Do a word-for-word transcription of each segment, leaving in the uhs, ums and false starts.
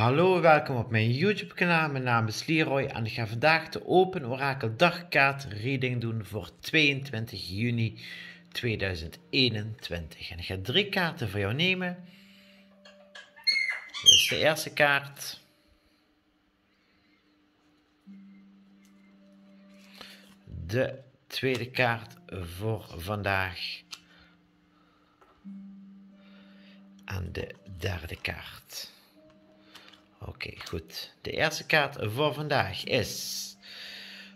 Hallo, welkom op mijn YouTube kanaal. Mijn naam is Leroy en ik ga vandaag de Open Orakel Dag Kaart reading doen voor tweeëntwintig juni tweeduizend eenentwintig. En ik ga drie kaarten voor jou nemen. Dit is de eerste kaart. De tweede kaart voor vandaag. En de derde kaart. Oké, okay, goed. De eerste kaart voor vandaag is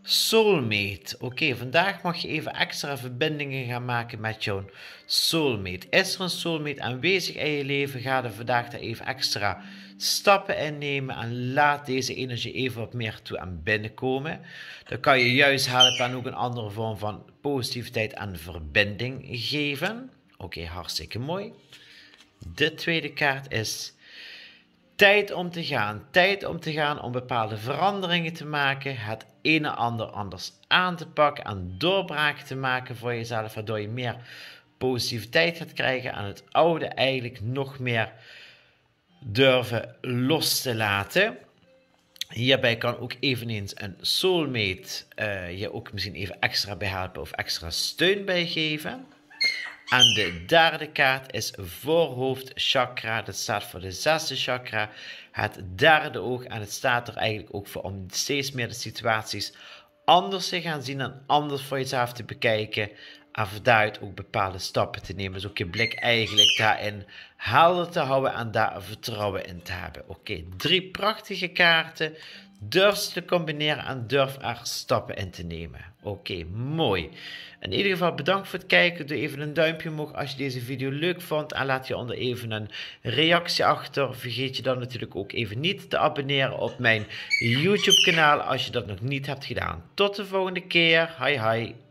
Soulmate. Oké, okay, vandaag mag je even extra verbindingen gaan maken met jouw soulmate. Is er een soulmate aanwezig in je leven? Ga er vandaag daar even extra stappen in nemen en laat deze energie even wat meer toe aan binnenkomen. Dan kan je juist helpen en ook een andere vorm van positiviteit en verbinding geven. Oké, okay, hartstikke mooi. De tweede kaart is tijd om te gaan. Tijd om te gaan om bepaalde veranderingen te maken. Het een en ander anders aan te pakken. En doorbraken te maken voor jezelf. Waardoor je meer positiviteit gaat krijgen. En het oude eigenlijk nog meer durven los te laten. Hierbij kan ook eveneens een soulmate uh, je ook misschien even extra bij helpen. Of extra steun bij geven. En de derde kaart is voorhoofdchakra. Dat staat voor de zesde chakra, het derde oog. En het staat er eigenlijk ook voor om steeds meer de situaties anders te gaan zien en anders voor jezelf te bekijken. En daaruit ook bepaalde stappen te nemen. Dus ook je blik eigenlijk daarin helder te houden en daar vertrouwen in te hebben. Oké, okay, drie prachtige kaarten. Durf ze te combineren en durf er stappen in te nemen. Oké, okay, mooi. In ieder geval bedankt voor het kijken. Doe even een duimpje omhoog als je deze video leuk vond. En laat hieronder even een reactie achter. Vergeet je dan natuurlijk ook even niet te abonneren op mijn YouTube kanaal als je dat nog niet hebt gedaan. Tot de volgende keer. Hi hi.